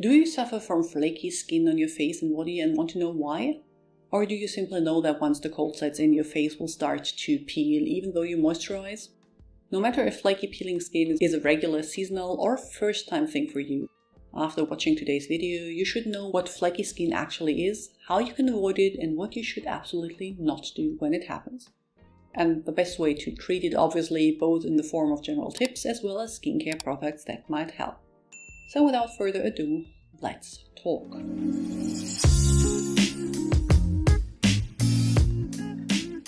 Do you suffer from flaky skin on your face and body and want to know why? Or do you simply know that once the cold sets in, your face will start to peel even though you moisturize? No matter if flaky peeling skin is a regular, seasonal or first time thing for you, after watching today's video, you should know what flaky skin actually is, how you can avoid it, and what you should absolutely not do when it happens. And the best way to treat it, obviously, both in the form of general tips as well as skincare products that might help. So without further ado, let's talk.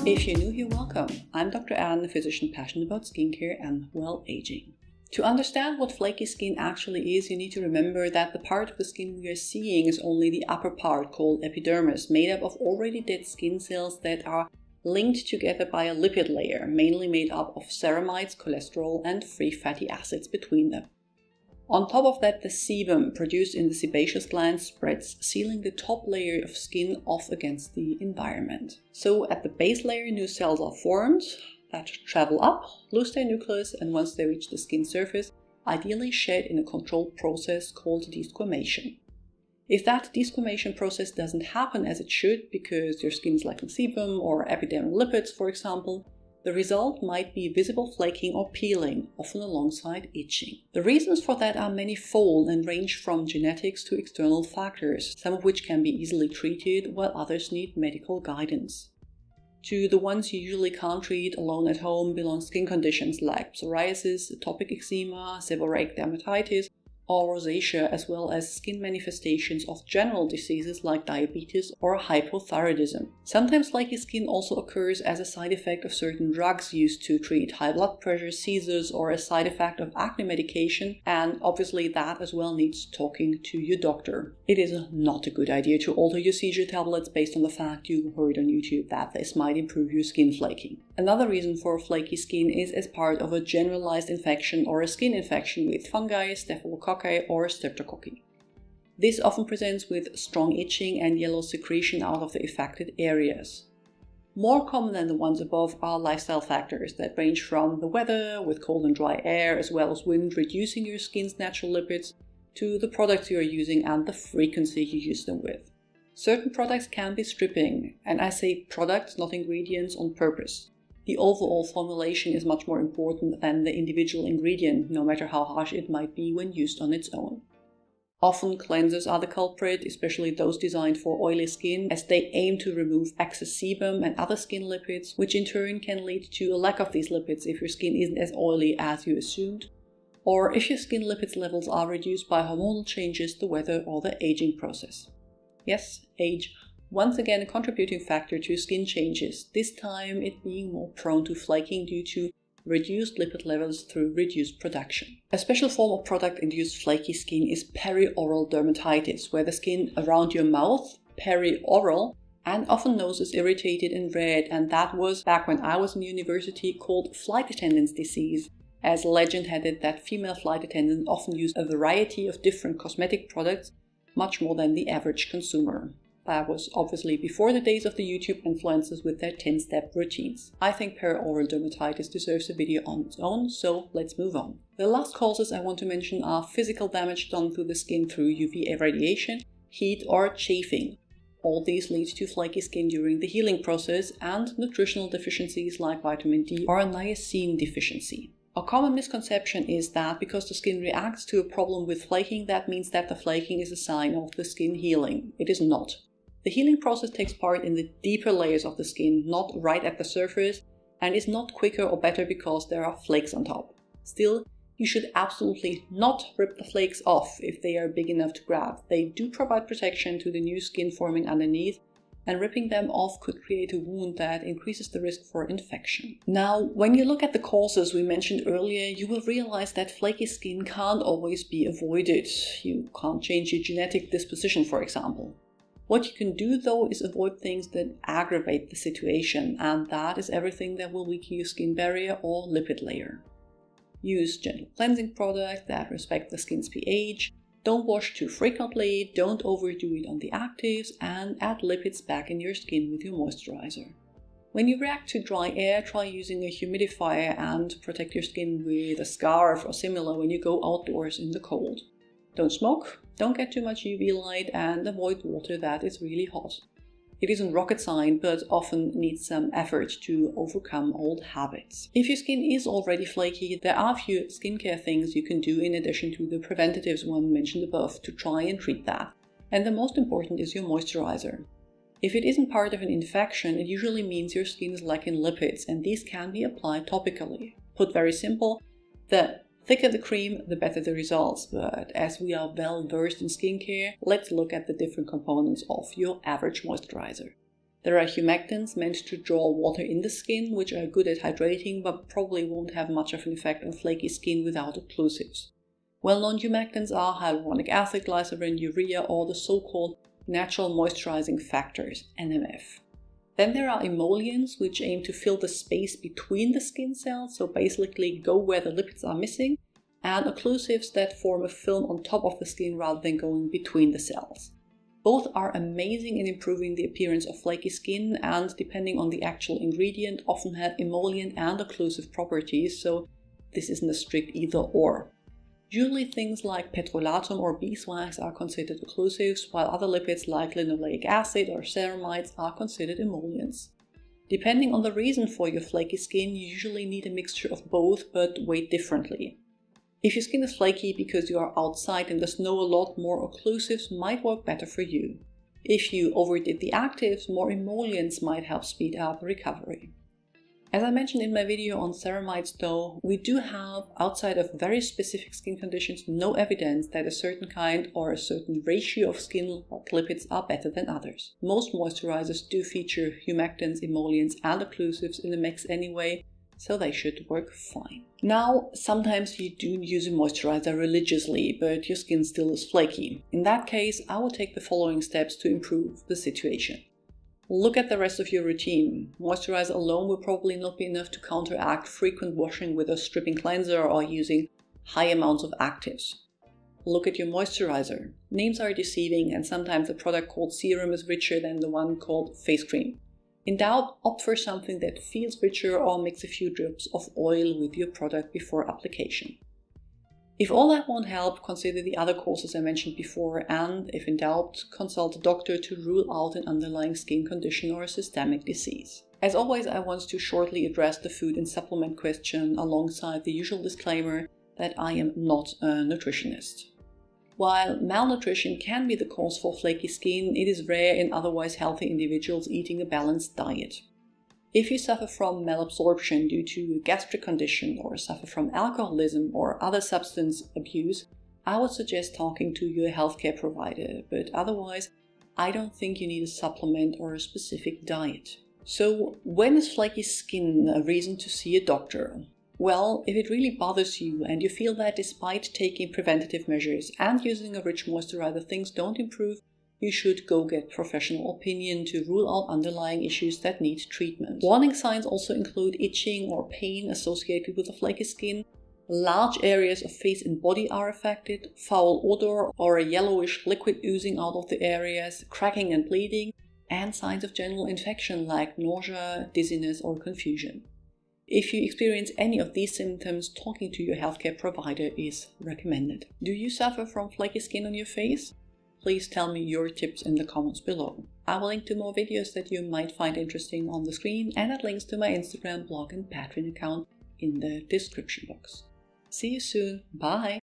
If you're new here, welcome. I'm Dr. Anne, a physician passionate about skincare and, well, aging. To understand what flaky skin actually is, you need to remember that the part of the skin we are seeing is only the upper part, called epidermis, made up of already dead skin cells that are linked together by a lipid layer, mainly made up of ceramides, cholesterol and free fatty acids between them. On top of that, the sebum produced in the sebaceous gland spreads, sealing the top layer of skin off against the environment. So at the base layer, new cells are formed that travel up, lose their nucleus, and once they reach the skin surface, ideally shed in a controlled process called desquamation. If that desquamation process doesn't happen as it should, because your skin is lacking sebum or epidermal lipids, for example, the result might be visible flaking or peeling, often alongside itching. The reasons for that are manifold and range from genetics to external factors, some of which can be easily treated, while others need medical guidance. To the ones you usually can't treat alone at home belong skin conditions like psoriasis, atopic eczema, seborrheic dermatitis, or rosacea, as well as skin manifestations of general diseases like diabetes or hypothyroidism. Sometimes flaky skin also occurs as a side effect of certain drugs used to treat high blood pressure, seizures, or a side effect of acne medication, and obviously that as well needs talking to your doctor. It is not a good idea to alter your seizure tablets based on the fact you heard on YouTube that this might improve your skin flaking. Another reason for flaky skin is as part of a generalized infection or a skin infection with fungi, staphylococci or streptococci. This often presents with strong itching and yellow secretion out of the affected areas. More common than the ones above are lifestyle factors that range from the weather, with cold and dry air, as well as wind reducing your skin's natural lipids, to the products you are using and the frequency you use them with. Certain products can be stripping, and I say products, not ingredients, on purpose. The overall formulation is much more important than the individual ingredient, no matter how harsh it might be when used on its own. Often cleansers are the culprit, especially those designed for oily skin, as they aim to remove excess sebum and other skin lipids, which in turn can lead to a lack of these lipids if your skin isn't as oily as you assumed, or if your skin lipids levels are reduced by hormonal changes, the weather or the aging process. Yes, age. Once again a contributing factor to skin changes, this time it being more prone to flaking due to reduced lipid levels through reduced production. A special form of product-induced flaky skin is perioral dermatitis, where the skin around your mouth, perioral, and often nose is irritated and red, and that was, back when I was in university, called flight attendant's disease, as legend had it that female flight attendants often used a variety of different cosmetic products, much more than the average consumer. That was obviously before the days of the YouTube influencers with their 10-step routines. I think perioral dermatitis deserves a video on its own, so let's move on. The last causes I want to mention are physical damage done to the skin through UV radiation, heat or chafing. All these lead to flaky skin during the healing process, and nutritional deficiencies like vitamin D or niacin deficiency. A common misconception is that because the skin reacts to a problem with flaking, that means that the flaking is a sign of the skin healing. It is not. The healing process takes part in the deeper layers of the skin, not right at the surface, and is not quicker or better because there are flakes on top. Still, you should absolutely not rip the flakes off if they are big enough to grab. They do provide protection to the new skin forming underneath, and ripping them off could create a wound that increases the risk for infection. Now, when you look at the causes we mentioned earlier, you will realize that flaky skin can't always be avoided. You can't change your genetic disposition, for example. What you can do, though, is avoid things that aggravate the situation, and that is everything that will weaken your skin barrier or lipid layer. Use gentle cleansing products that respect the skin's pH, don't wash too frequently, don't overdo it on the actives, and add lipids back in your skin with your moisturizer. When you react to dry air, try using a humidifier and protect your skin with a scarf or similar when you go outdoors in the cold. Don't smoke, don't get too much UV light, and avoid water that is really hot. It isn't rocket science, but often needs some effort to overcome old habits. If your skin is already flaky, there are a few skincare things you can do in addition to the preventatives one mentioned above to try and treat that. And the most important is your moisturizer. If it isn't part of an infection, it usually means your skin is lacking lipids, and these can be applied topically. Put very simple, the thicker the cream, the better the results, but as we are well versed in skincare, let's look at the different components of your average moisturizer. There are humectants meant to draw water in the skin, which are good at hydrating, but probably won't have much of an effect on flaky skin without occlusives. Well-known humectants are hyaluronic acid, glycerin, urea, or the so-called natural moisturizing factors, NMF. Then there are emollients, which aim to fill the space between the skin cells, so basically go where the lipids are missing, and occlusives that form a film on top of the skin rather than going between the cells. Both are amazing in improving the appearance of flaky skin and, depending on the actual ingredient, often have emollient and occlusive properties, so this isn't a strict either-or. Usually things like petrolatum or beeswax are considered occlusives, while other lipids like linoleic acid or ceramides are considered emollients. Depending on the reason for your flaky skin, you usually need a mixture of both, but weighed differently. If your skin is flaky because you are outside in the snow a lot, more occlusives might work better for you. If you overdid the actives, more emollients might help speed up recovery. As I mentioned in my video on ceramides though, we do have, outside of very specific skin conditions, no evidence that a certain kind or a certain ratio of skin lipids are better than others. Most moisturizers do feature humectants, emollients and occlusives in the mix anyway, so they should work fine. Now, sometimes you do use a moisturizer religiously, but your skin still is flaky. In that case, I will take the following steps to improve the situation. Look at the rest of your routine. Moisturizer alone will probably not be enough to counteract frequent washing with a stripping cleanser or using high amounts of actives. Look at your moisturizer. Names are deceiving, and sometimes the product called serum is richer than the one called face cream. In doubt, opt for something that feels richer or mix a few drops of oil with your product before application. If all that won't help, consider the other causes I mentioned before and, if in doubt, consult a doctor to rule out an underlying skin condition or a systemic disease. As always, I want to shortly address the food and supplement question alongside the usual disclaimer that I am not a nutritionist. While malnutrition can be the cause for flaky skin, it is rare in otherwise healthy individuals eating a balanced diet. If you suffer from malabsorption due to a gastric condition or suffer from alcoholism or other substance abuse, I would suggest talking to your healthcare provider, but otherwise, I don't think you need a supplement or a specific diet. So, when is flaky skin a reason to see a doctor? Well, if it really bothers you and you feel that despite taking preventative measures and using a rich moisturizer, things don't improve, you should go get professional opinion to rule out underlying issues that need treatment. Warning signs also include itching or pain associated with a flaky skin, large areas of face and body are affected, foul odor or a yellowish liquid oozing out of the areas, cracking and bleeding, and signs of general infection like nausea, dizziness or confusion. If you experience any of these symptoms, talking to your healthcare provider is recommended. Do you suffer from flaky skin on your face? Please tell me your tips in the comments below. I will link to more videos that you might find interesting on the screen and add links to my Instagram, blog and Patreon account in the description box. See you soon, bye!